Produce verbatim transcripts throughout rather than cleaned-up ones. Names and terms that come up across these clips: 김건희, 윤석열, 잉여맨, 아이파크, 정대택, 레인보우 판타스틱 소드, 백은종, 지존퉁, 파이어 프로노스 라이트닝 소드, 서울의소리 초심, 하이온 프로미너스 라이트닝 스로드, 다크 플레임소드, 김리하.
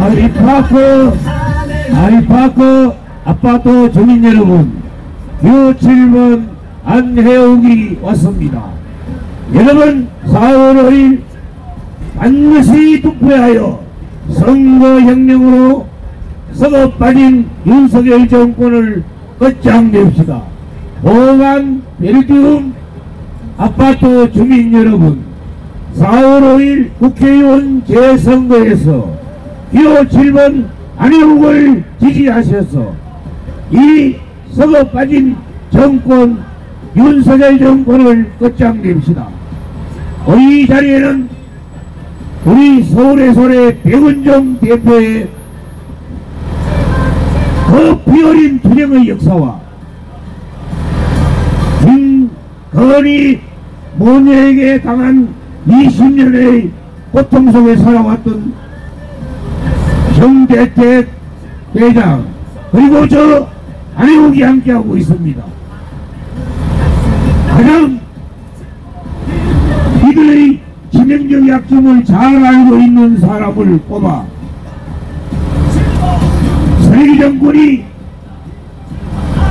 아이파크, 아이파크 아파트 주민 여러분, 유 칠 번 안혜옥이 왔습니다. 여러분 사월 오일 반드시 투표하여 선거혁명으로 썩어빠진 윤석열 정권을 끝장냅시다. 보안 벨기움 아파트 주민 여러분, 사월 오일 국회의원 재선거에서 유 칠 번 안혜옥을 지지하셔서 이 썩어빠진 정권 윤석열 정권을 끝장냅시다. 이 자리에는 우리 서울의 소리 백은종 대표의 더 피어린 투쟁의 역사와 김건희 모녀에게 당한 이십 년의 고통 속에 살아왔던 정대택 대장, 그리고 저 안혜옥이 함께하고 있습니다. 가장 이들의 치명적 약점을 잘 알고 있는 사람을 뽑아 세계 정권이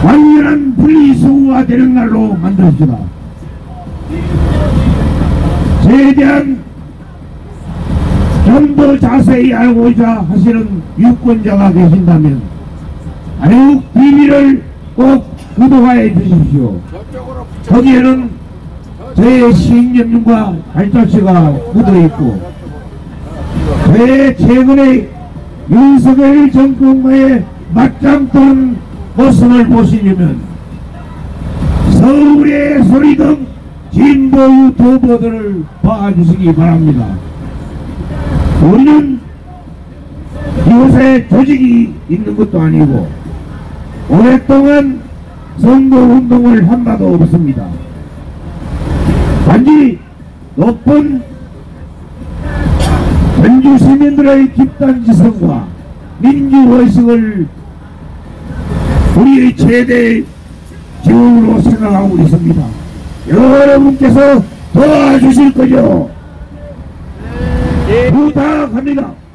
완전한 분리수거가 되는 날로 만들었습니다. 저에 대한 좀 더 자세히 알고자 하시는 유권자가 계신다면 아이파크 티비를 꼭 구독하여 주십시오. 거기에는 저의 시행령과 발자취가 묻어있고, 저의 최근의 윤석열 정권과의 맞짱떤 모습을 보시려면 서울의 소리 등 진보 유튜버들을 봐주시기 바랍니다. 우리는 이곳에 조직이 있는 것도 아니고 오랫동안 선거운동을 한 바도 없습니다. 단지 높은 전주시민들의 집단지성과 민주의식을 우리의 최대 기업으로 생각하고 있습니다. 여러분께서 도와주실 거죠? 부탁합니다.